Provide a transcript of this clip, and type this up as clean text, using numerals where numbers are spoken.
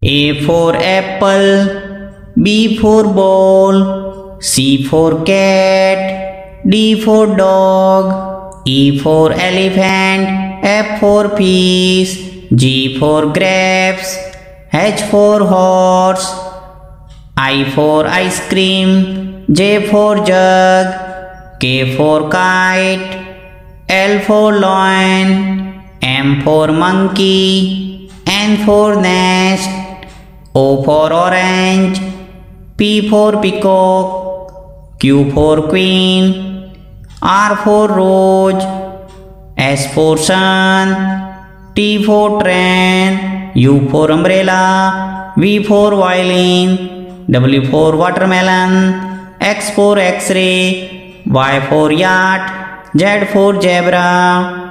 A for apple, B for ball, C for cat, D for dog, E for elephant, F for peace, G for grapes, H for horse, I for ice cream, J for jug, K for kite, L for lion, M for monkey, N for nest, O for orange, P for peacock, Q for queen, R for rose, S for sun, T for train, U for umbrella, V for violin, W for watermelon, X for x-ray, Y for yacht, Z for zebra,